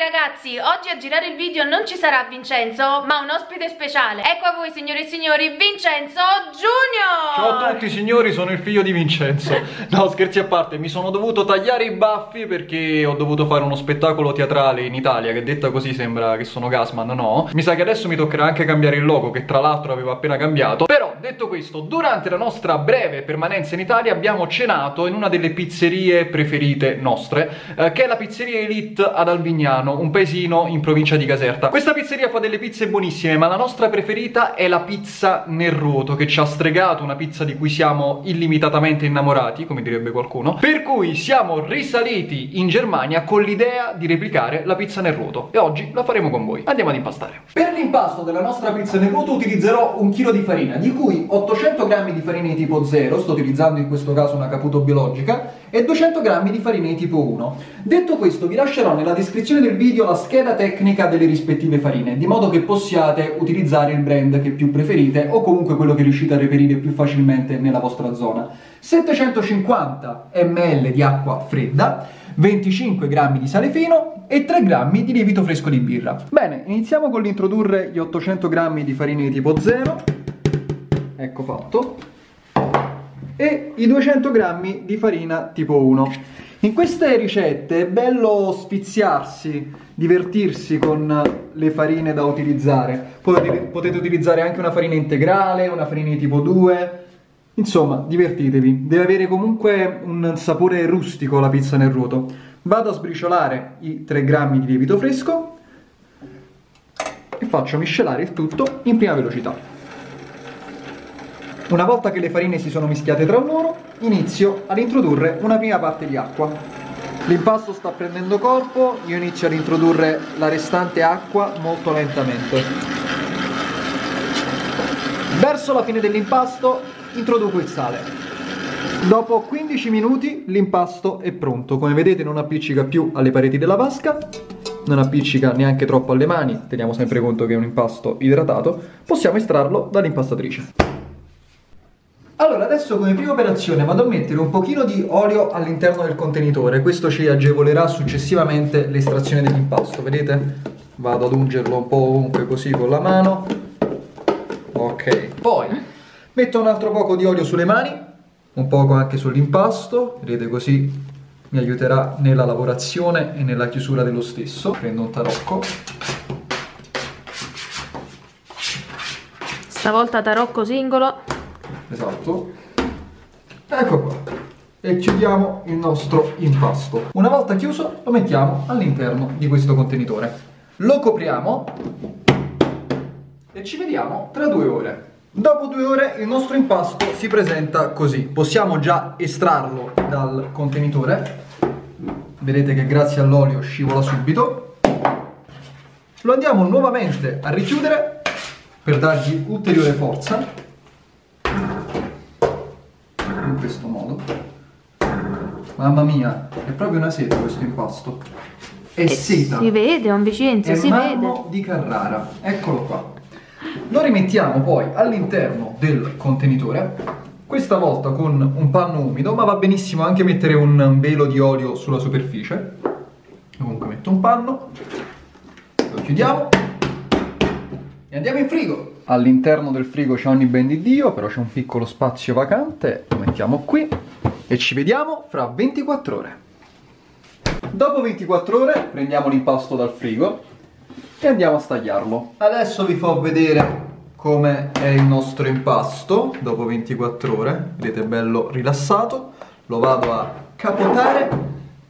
Ragazzi, oggi a girare il video non ci sarà Vincenzo, ma un ospite speciale. Ecco a voi, signore e signori, Vincenzo Junior! Ciao a tutti signori, sono il figlio di Vincenzo. No, scherzi a parte, mi sono dovuto tagliare i baffi perché ho dovuto fare uno spettacolo teatrale in Italia, che detta così sembra che sono Gasman, no? Mi sa che adesso mi toccherà anche cambiare il logo, che tra l'altro avevo appena cambiato. Però, detto questo, durante la nostra breve permanenza in Italia abbiamo cenato in una delle pizzerie preferite nostre, che è la pizzeria Elite ad Alvignano, un paesino in provincia di Caserta. Questa pizzeria fa delle pizze buonissime, ma la nostra preferita è la pizza nel roto, che ci ha stregato, una pizza di cui siamo illimitatamente innamorati, come direbbe qualcuno, per cui siamo risaliti in Germania con l'idea di replicare la pizza nel roto, e oggi la faremo con voi. Andiamo ad impastare. Per l'impasto della nostra pizza nel roto utilizzerò 1 chilo di farina, di cui 800 grammi di farine di tipo 0, sto utilizzando in questo caso una Caputo Biologica, e 200 grammi di farine di tipo 1. Detto questo, vi lascerò nella descrizione del video la scheda tecnica delle rispettive farine, di modo che possiate utilizzare il brand che più preferite o comunque quello che riuscite a reperire più facilmente nella vostra zona. 750 ml di acqua fredda, 25 grammi di sale fino e 3 grammi di lievito fresco di birra. Bene, iniziamo con l'introdurre gli 800 grammi di farine di tipo 0. Ecco fatto. E i 200 grammi di farina tipo 1. In queste ricette è bello sfiziarsi, divertirsi con le farine da utilizzare. Poi potete utilizzare anche una farina integrale, una farina di tipo 2. Insomma, divertitevi. Deve avere comunque un sapore rustico la pizza nel roto. Vado a sbriciolare i 3 grammi di lievito fresco e faccio miscelare il tutto in prima velocità. Una volta che le farine si sono mischiate tra loro, inizio ad introdurre una prima parte di acqua. L'impasto sta prendendo corpo, io inizio ad introdurre la restante acqua molto lentamente. Verso la fine dell'impasto introduco il sale. Dopo 15 minuti l'impasto è pronto. Come vedete non appiccica più alle pareti della vasca, non appiccica neanche troppo alle mani, teniamo sempre conto che è un impasto idratato. Possiamo estrarlo dall'impastatrice. Allora, adesso come prima operazione vado a mettere un pochino di olio all'interno del contenitore. Questo ci agevolerà successivamente l'estrazione dell'impasto, vedete? Vado ad ungerlo un po' ovunque così con la mano. Ok. Poi metto un altro poco di olio sulle mani, un poco anche sull'impasto, vedete così mi aiuterà nella lavorazione e nella chiusura dello stesso. Prendo un tarocco. Stavolta tarocco singolo. Esatto, ecco qua, e chiudiamo il nostro impasto. Una volta chiuso lo mettiamo all'interno di questo contenitore, lo copriamo e ci vediamo tra 2 ore. Dopo 2 ore il nostro impasto si presenta così, possiamo già estrarlo dal contenitore, vedete che grazie all'olio scivola subito. Lo andiamo nuovamente a richiudere per dargli ulteriore forza, in questo modo. Mamma mia, è proprio una seta questo impasto, è seta, si vede, un Vincenzo, si vede, è marmo di Carrara, eccolo qua. Lo rimettiamo poi all'interno del contenitore, questa volta con un panno umido, ma va benissimo anche mettere un velo di olio sulla superficie. Comunque metto un panno, lo chiudiamo e andiamo in frigo. All'interno del frigo c'è ogni ben di Dio, però c'è un piccolo spazio vacante, lo mettiamo qui e ci vediamo fra 24 ore. Dopo 24 ore prendiamo l'impasto dal frigo e andiamo a stagliarlo. Adesso vi farò vedere come è il nostro impasto dopo 24 ore, vedete è bello rilassato, lo vado a capotare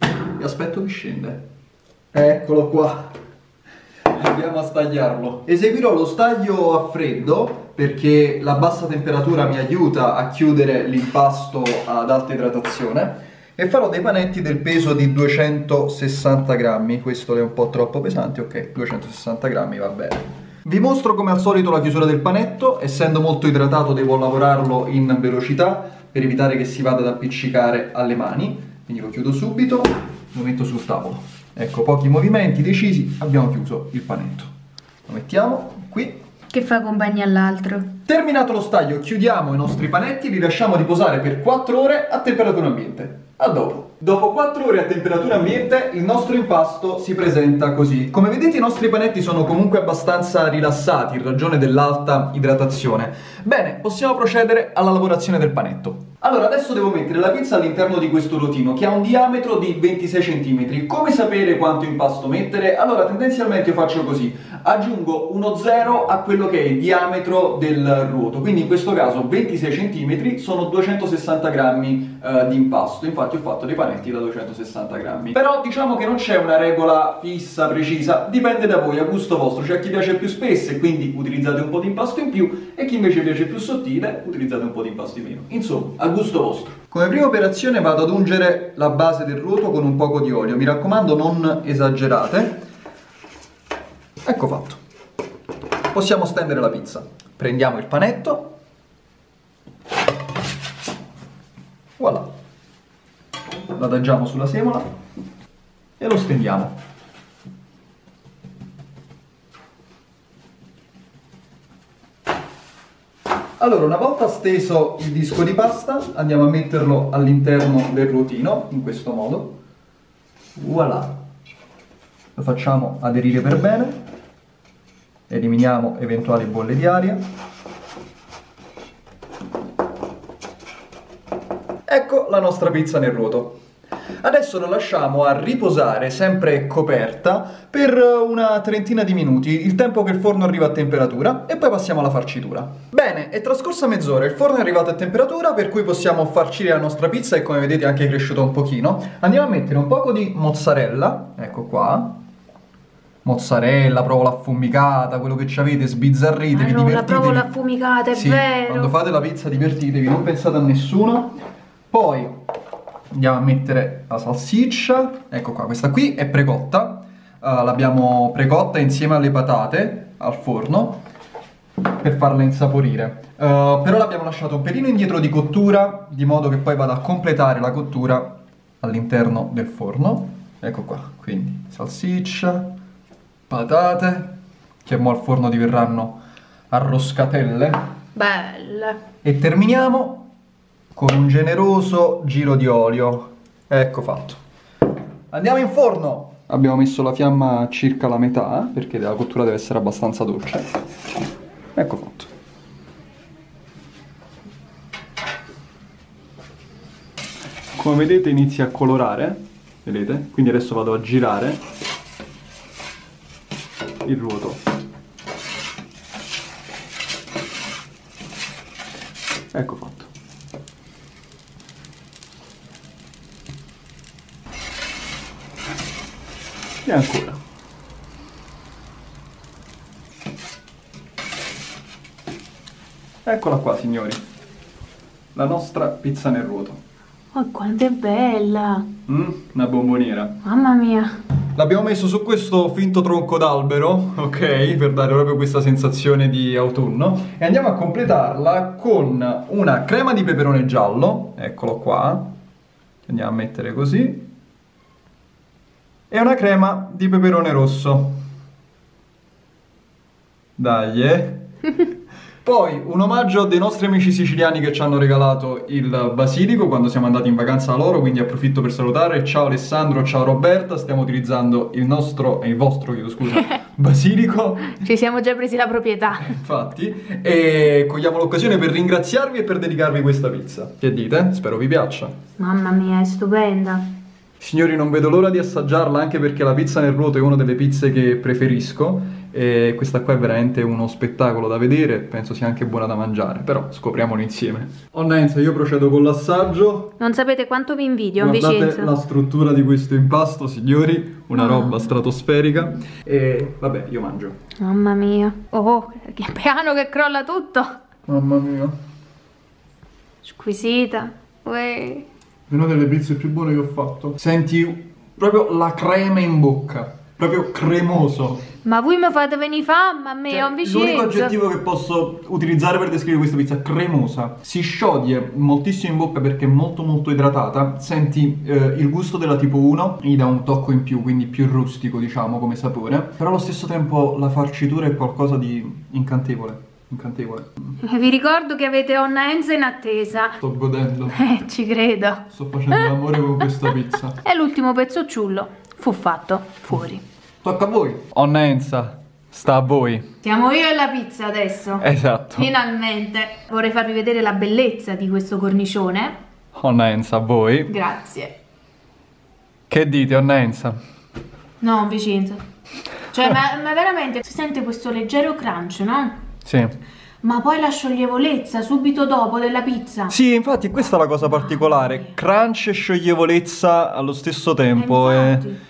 e aspetto che scende. Eccolo qua. Andiamo a stagliarlo. Eseguirò lo staglio a freddo perché la bassa temperatura mi aiuta a chiudere l'impasto ad alta idratazione, e farò dei panetti del peso di 260 grammi. Questo è un po' troppo pesante, ok, 260 grammi va bene. Vi mostro come al solito la chiusura del panetto, essendo molto idratato devo lavorarlo in velocità per evitare che si vada ad appiccicare alle mani, quindi lo chiudo subito, lo metto sul tavolo. Ecco, pochi movimenti decisi, abbiamo chiuso il panetto. Lo mettiamo qui. Che fa compagnia all'altro. Terminato lo staglio, chiudiamo i nostri panetti e li lasciamo riposare per 4 ore a temperatura ambiente. A dopo. Dopo 4 ore a temperatura ambiente il nostro impasto si presenta così. Come vedete i nostri panetti sono comunque abbastanza rilassati in ragione dell'alta idratazione. Bene, possiamo procedere alla lavorazione del panetto. Allora, adesso devo mettere la pizza all'interno di questo rotino che ha un diametro di 26 cm. Come sapere quanto impasto mettere? Allora, tendenzialmente io faccio così. Aggiungo uno 0 a quello che è il diametro del ruoto. Quindi in questo caso 26 cm sono 260 grammi di impasto. Infatti ho fatto dei panetti da 260 grammi. Però diciamo che non c'è una regola fissa, precisa. Dipende da voi, a gusto vostro. C'è chi piace più spesse, quindi utilizzate un po' di impasto in più. E chi invece piace più sottile, utilizzate un po' di impasto in meno. Insomma, gusto vostro. Come prima operazione vado ad ungere la base del ruoto con un poco di olio, mi raccomando non esagerate. Ecco fatto. Possiamo stendere la pizza. Prendiamo il panetto. Voilà. Lo adagiamo sulla semola e lo stendiamo. Allora, una volta steso il disco di pasta, andiamo a metterlo all'interno del ruotino, in questo modo. Voilà! Lo facciamo aderire per bene, eliminiamo eventuali bolle di aria. Ecco la nostra pizza nel ruoto. Adesso lo lasciamo a riposare, sempre coperta, per una trentina di minuti, il tempo che il forno arriva a temperatura, e poi passiamo alla farcitura. Bene, è trascorsa mezz'ora, il forno è arrivato a temperatura, per cui possiamo farcire la nostra pizza, e come vedete è anche cresciuta un pochino. Andiamo a mettere un poco di mozzarella, ecco qua. Mozzarella, provola affumicata, quello che ci avete, sbizzarritevi, divertitevi. La provola affumicata, è vero! Quando fate la pizza divertitevi, non pensate a nessuno. Poi andiamo a mettere la salsiccia, ecco qua, questa qui è precotta, l'abbiamo precotta insieme alle patate al forno per farla insaporire, però l'abbiamo lasciato un pelino indietro di cottura di modo che poi vada a completare la cottura all'interno del forno, ecco qua, quindi salsiccia, patate, che mo al forno diverranno arroscatelle, belle, e terminiamo con un generoso giro di olio. Ecco fatto. Andiamo in forno! Abbiamo messo la fiamma a circa la metà, perché la cottura deve essere abbastanza dolce. Ecco fatto. Come vedete inizia a colorare, vedete? Quindi adesso vado a girare il ruoto. Ecco fatto. E ancora. Eccola qua, signori. La nostra pizza nel ruoto. Ma quanto è bella! Una bomboniera. Mamma mia. L'abbiamo messo su questo finto tronco d'albero, ok? Per dare proprio questa sensazione di autunno. E andiamo a completarla con una crema di peperone giallo. Eccolo qua. Andiamo a mettere così. E una crema di peperone rosso. Dai, Poi un omaggio dei nostri amici siciliani che ci hanno regalato il basilico quando siamo andati in vacanza da loro, quindi approfitto per salutare. Ciao Alessandro, ciao Roberta, stiamo utilizzando il vostro, chiedo scusa, basilico. Ci siamo già presi la proprietà. Infatti, e cogliamo l'occasione per ringraziarvi e per dedicarvi questa pizza. Che dite? Spero vi piaccia. Mamma mia, è stupenda. Signori, non vedo l'ora di assaggiarla, anche perché la pizza nel ruoto è una delle pizze che preferisco e questa qua è veramente uno spettacolo da vedere, penso sia anche buona da mangiare, però scopriamolo insieme. Onna Enza, io procedo con l'assaggio. Non sapete quanto vi invidio, Vincenzo. Guardate la struttura di questo impasto, signori, una roba stratosferica. E vabbè, io mangio. Mamma mia. Oh, che piano che crolla tutto. Mamma mia. Squisita. Uè. Una delle pizze più buone che ho fatto. Senti proprio la crema in bocca, proprio cremoso. Ma voi mi fate venire fame a me, cioè, Vincenzo. L'unico aggettivo che posso utilizzare per descrivere questa pizza, cremosa. Si scioglie moltissimo in bocca perché è molto molto idratata. Senti il gusto della tipo 1, gli dà un tocco in più, quindi più rustico diciamo come sapore. Però allo stesso tempo la farcitura è qualcosa di incantevole. incantevole. Vi ricordo che avete Onna Enza in attesa. Sto godendo. Ci credo. Sto facendo l'amore con questa pizza. E l'ultimo pezzocciullo fu fatto fuori. Tocca a voi. Onna Enza, sta a voi. Siamo io e la pizza adesso. Esatto. Finalmente. Vorrei farvi vedere la bellezza di questo cornicione. Onna Enza, a voi. Grazie. Che dite, Onna Enza? No, Vincenzo. Cioè, ma veramente si sente questo leggero crunch, no? Sì. Ma poi la scioglievolezza subito dopo della pizza. Sì, infatti questa è la cosa particolare. Crunch e scioglievolezza allo stesso tempo.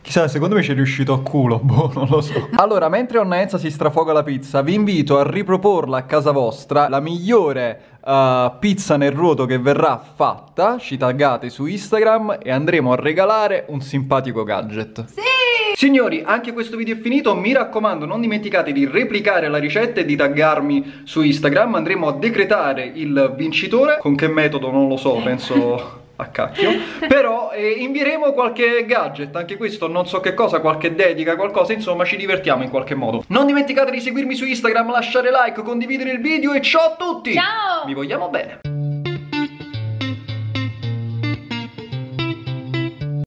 Chissà, secondo me ci è riuscito a culo, boh, non lo so. Allora, mentre Onna Enza si strafoga la pizza, vi invito a riproporla a casa vostra. La migliore pizza nel ruoto che verrà fatta, ci taggate su Instagram e andremo a regalare un simpatico gadget. Sì! Signori, anche questo video è finito, mi raccomando non dimenticate di replicare la ricetta e di taggarmi su Instagram, andremo a decretare il vincitore, con che metodo non lo so, penso a cacchio, però invieremo qualche gadget, anche questo non so che cosa, qualche dedica, qualcosa, insomma ci divertiamo in qualche modo. Non dimenticate di seguirmi su Instagram, lasciare like, condividere il video e ciao a tutti! Ciao! Vi vogliamo bene!